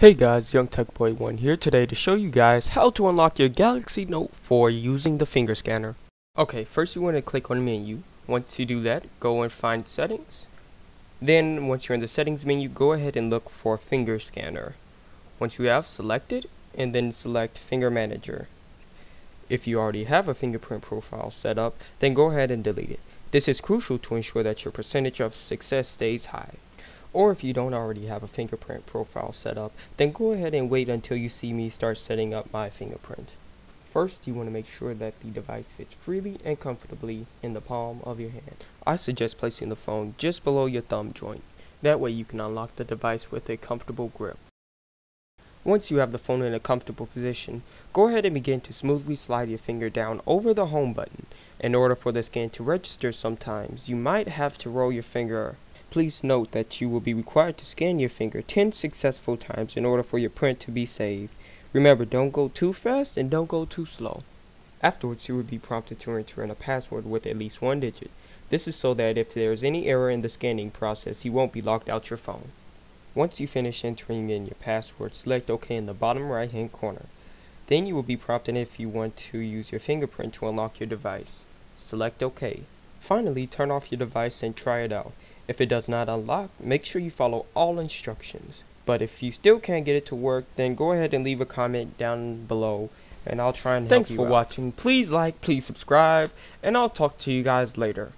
Hey guys, YoungTechBoy1 here today to show you guys how to unlock your Galaxy Note 4 using the finger scanner. Okay, first you want to click on menu. Once you do that, go and find settings. Then once you're in the settings menu, go ahead and look for finger scanner. Once you have, select it and then select finger manager. If you already have a fingerprint profile set up, then go ahead and delete it. This is crucial to ensure that your percentage of success stays high. Or if you don't already have a fingerprint profile set up, then go ahead and wait until you see me start setting up my fingerprint. First, you want to make sure that the device fits freely and comfortably in the palm of your hand. I suggest placing the phone just below your thumb joint. That way you can unlock the device with a comfortable grip. Once you have the phone in a comfortable position, go ahead and begin to smoothly slide your finger down over the home button. In order for the scan to register, sometimes you might have to roll your finger. Please note that you will be required to scan your finger 10 successful times in order for your print to be saved. Remember, don't go too fast and don't go too slow. Afterwards, you will be prompted to enter in a password with at least one digit. This is so that if there is any error in the scanning process, you won't be locked out your phone. Once you finish entering in your password, select OK in the bottom right hand corner. Then you will be prompted if you want to use your fingerprint to unlock your device. Select OK. Finally, turn off your device and try it out. If it does not unlock, make sure you follow all instructions. But if you still can't get it to work, then go ahead and leave a comment down below and I'll try and help you out. Thanks for watching. Please like, please subscribe, and I'll talk to you guys later.